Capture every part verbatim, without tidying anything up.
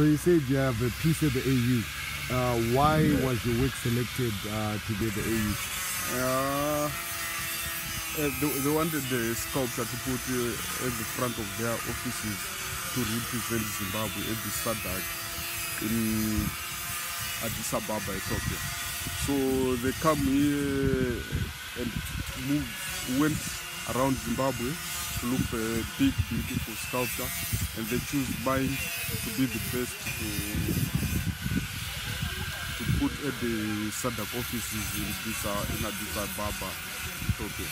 So you said you have a piece of the A U. Uh, why yeah. was your work selected uh, to be the A U? Uh, they, they wanted the sculpture to put uh, at the front of their offices to represent Zimbabwe at the S A D C in Addis Ababa, Ethiopia. So they come here and moved, went around Zimbabwe to look for a big, beautiful sculpture, and they choose mine to be the best to, to put at the S A D C offices in, this, uh, in Addis Ababa, Ethiopia.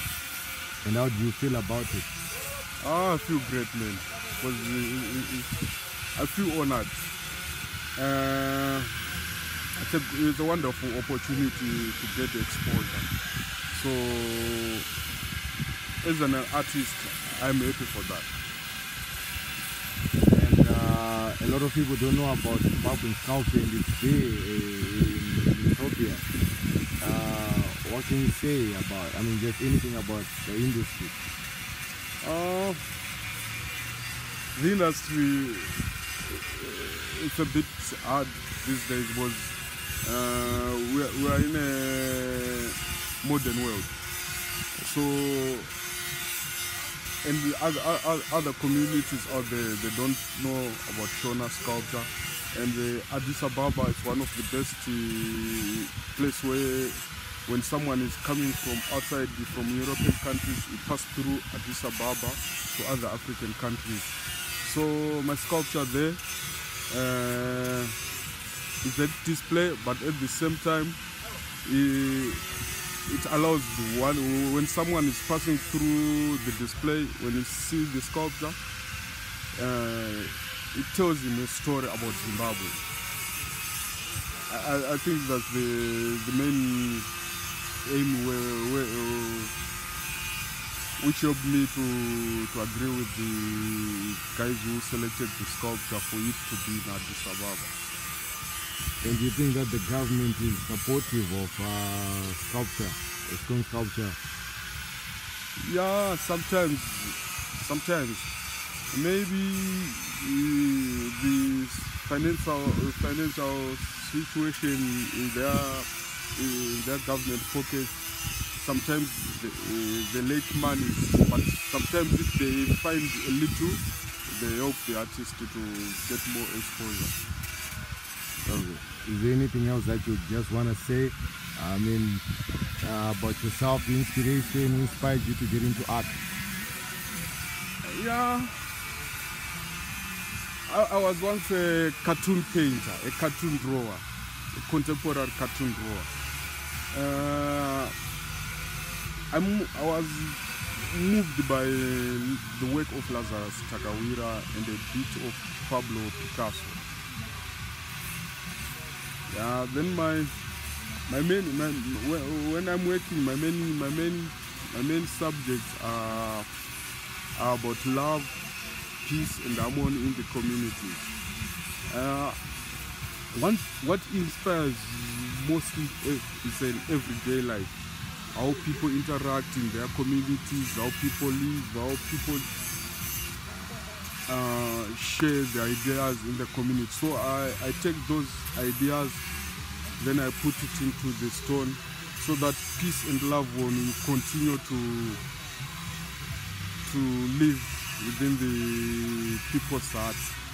And how do you feel about it? Ah, I feel great, man. Because I feel honored. Uh, It's a, it's a wonderful opportunity to get exposure. So, as an artist, I'm happy for that. And uh, a lot of people don't know about Zimbabwean sculpture in this day in Ethiopia. Uh, what can you say about? I mean, just anything about the industry. Uh, the industry, it's a bit hard these days. Was Uh, we, are, we are in a modern world, so and the other, other, other communities out there, they don't know about Shona sculpture, and the Addis Ababa is one of the best uh, place where when someone is coming from outside, from European countries, it passes through Addis Ababa to other African countries. So my sculpture there, uh, it's at display, but at the same time, it, it allows the one, when someone is passing through the display, when he sees the sculpture, uh, it tells him a story about Zimbabwe. I, I think that's the, the main aim where, where, uh, which helped me to, to agree with the guys who selected the sculpture for it to be in Addis Ababa. And do you think that the government is supportive of uh, sculpture, stone sculpture? Yeah, sometimes, sometimes. Maybe uh, the financial financial situation in their in their government focus. Sometimes they, uh, they lack money, but sometimes if they find a little, they help the artist to get more exposure. Is there anything else that you just want to say? I mean, uh, about yourself, the inspiration who inspired you to get into art? Yeah, I, I was once a cartoon painter, a cartoon drawer, a contemporary cartoon drawer. Uh, I'm, I was moved by the work of Lazarus Takawira and a bit of Pablo Picasso. Uh, then my my main my, when I'm working my main my main my main subjects are, are about love, peace, and harmony in the community. Uh, one what inspires mostly is an everyday life, how people interact in their communities, how people live, how people Uh, share the ideas in the community. So I, I take those ideas, then I put it into the stone so that peace and love will continue to to live within the people's hearts.